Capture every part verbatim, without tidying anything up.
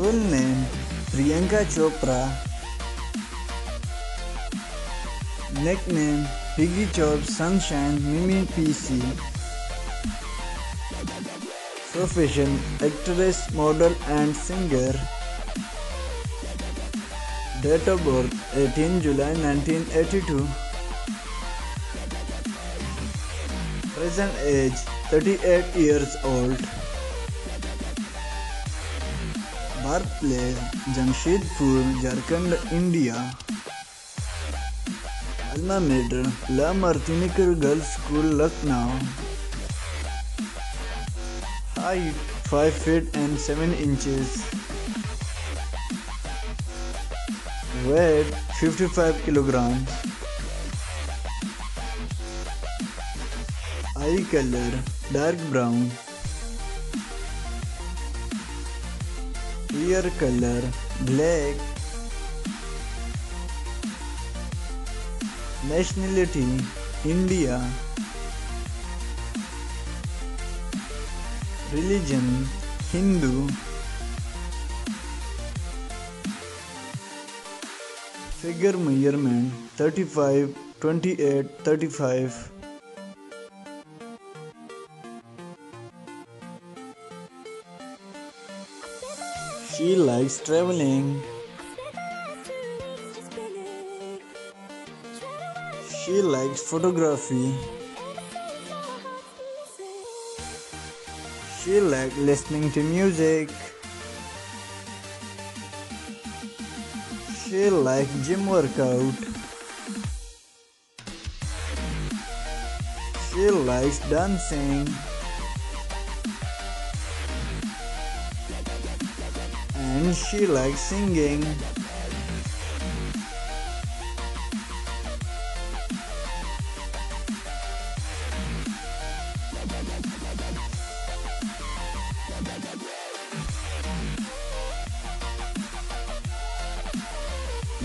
full name Priyanka Chopra, nickname Piggy Chop, Sunshine, Mimi P C, profession actress, model and singer, date of birth eighteenth July nineteen eighty-two, present age thirty-eight years old, birthplace Jamshedpur, Jharkhand, India, alma mater La Martinica Girls School, Lucknow, height five feet and seven inches, weight fifty-five kilograms, eye color dark brown, ear color black, nationality India, religion Hindu, figure measurement thirty-five, twenty-eight, thirty-five, she likes traveling, she likes photography, she likes listening to music, she likes gym workout, she likes dancing, and she likes singing.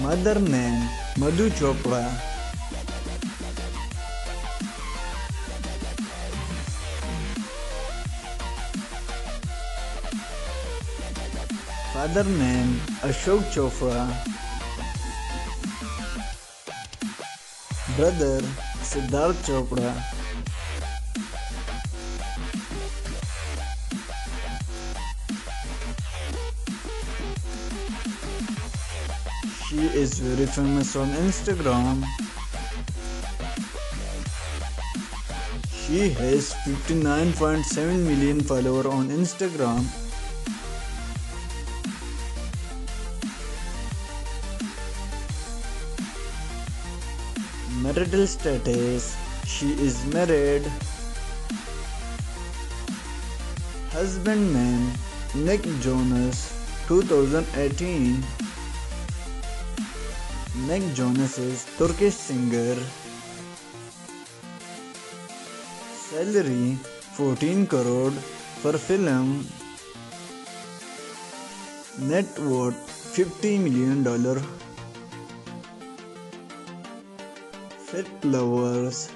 Mother name Madhu Chopra, father name Ashok Chopra, brother Siddharth Chopra, she is very famous on Instagram. She has fifty-nine point seven million followers on Instagram. Marital status: she is married. Husband name Nick Jonas, twenty eighteen. Nick Jonas is Turkish singer. Salary fourteen crore for film. Net worth fifty million dollars. Fit lovers.